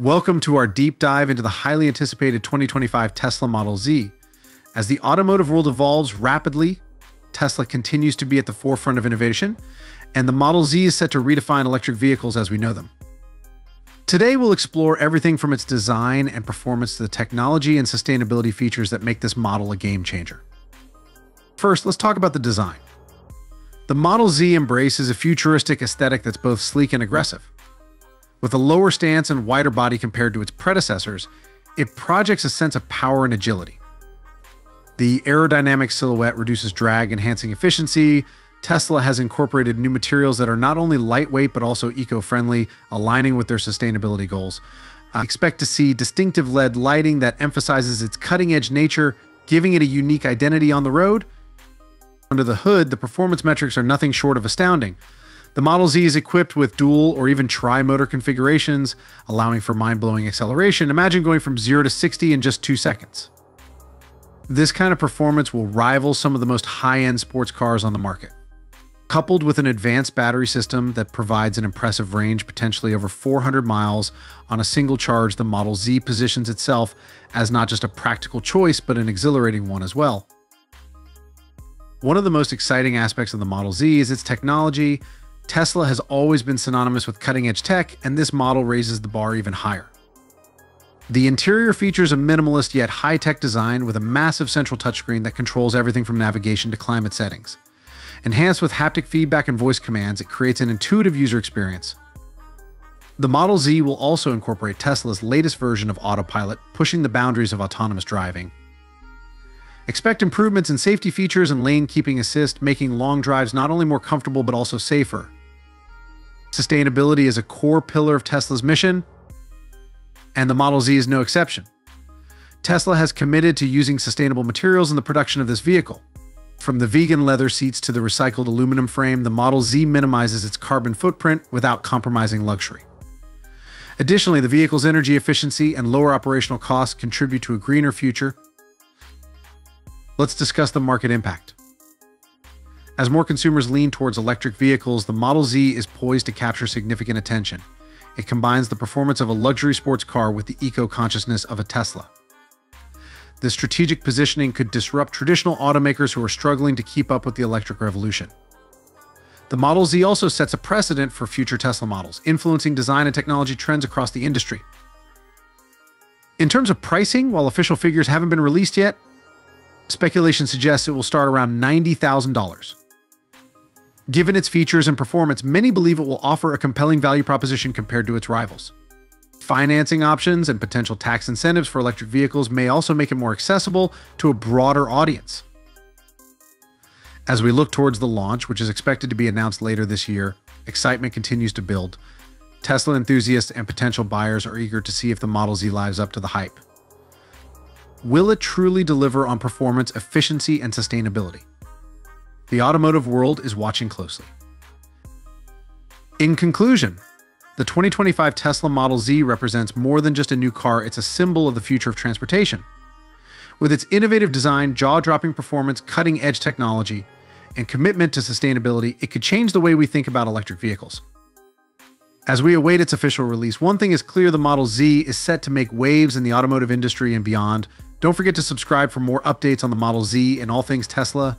Welcome to our deep dive into the highly anticipated 2025 Tesla Model Z. As the automotive world evolves rapidly, Tesla continues to be at the forefront of innovation, and the Model Z is set to redefine electric vehicles as we know them. Today, we'll explore everything from its design and performance to the technology and sustainability features that make this model a game changer. First, let's talk about the design. The Model Z embraces a futuristic aesthetic that's both sleek and aggressive. With a lower stance and wider body compared to its predecessors, it projects a sense of power and agility. The aerodynamic silhouette reduces drag, enhancing efficiency. Tesla has incorporated new materials that are not only lightweight but also eco-friendly, aligning with their sustainability goals. I expect to see distinctive LED lighting that emphasizes its cutting-edge nature, giving it a unique identity on the road. Under the hood, the performance metrics are nothing short of astounding. The Model Z is equipped with dual or even tri-motor configurations, allowing for mind-blowing acceleration. Imagine going from 0 to 60 in just 2 seconds. This kind of performance will rival some of the most high-end sports cars on the market. Coupled with an advanced battery system that provides an impressive range, potentially over 400 miles on a single charge, the Model Z positions itself as not just a practical choice, but an exhilarating one as well. One of the most exciting aspects of the Model Z is its technology. Tesla has always been synonymous with cutting-edge tech, and this model raises the bar even higher. The interior features a minimalist yet high-tech design with a massive central touchscreen that controls everything from navigation to climate settings. Enhanced with haptic feedback and voice commands, it creates an intuitive user experience. The Model Z will also incorporate Tesla's latest version of Autopilot, pushing the boundaries of autonomous driving. Expect improvements in safety features and lane-keeping assist, making long drives not only more comfortable but also safer. Sustainability is a core pillar of Tesla's mission, and the Model Z is no exception. Tesla has committed to using sustainable materials in the production of this vehicle. From the vegan leather seats to the recycled aluminum frame, the Model Z minimizes its carbon footprint without compromising luxury. Additionally, the vehicle's energy efficiency and lower operational costs contribute to a greener future. Let's discuss the market impact. As more consumers lean towards electric vehicles, the Model Z is poised to capture significant attention. It combines the performance of a luxury sports car with the eco-consciousness of a Tesla. This strategic positioning could disrupt traditional automakers who are struggling to keep up with the electric revolution. The Model Z also sets a precedent for future Tesla models, influencing design and technology trends across the industry. In terms of pricing, while official figures haven't been released yet, speculation suggests it will start around $90,000. Given its features and performance, many believe it will offer a compelling value proposition compared to its rivals. Financing options and potential tax incentives for electric vehicles may also make it more accessible to a broader audience. As we look towards the launch, which is expected to be announced later this year, excitement continues to build. Tesla enthusiasts and potential buyers are eager to see if the Model Z lives up to the hype. Will it truly deliver on performance, efficiency, and sustainability? The automotive world is watching closely. In conclusion, the 2025 Tesla Model Z represents more than just a new car, it's a symbol of the future of transportation. With its innovative design, jaw-dropping performance, cutting-edge technology, and commitment to sustainability, it could change the way we think about electric vehicles. As we await its official release, one thing is clear: the Model Z is set to make waves in the automotive industry and beyond. Don't forget to subscribe for more updates on the Model Z and all things Tesla.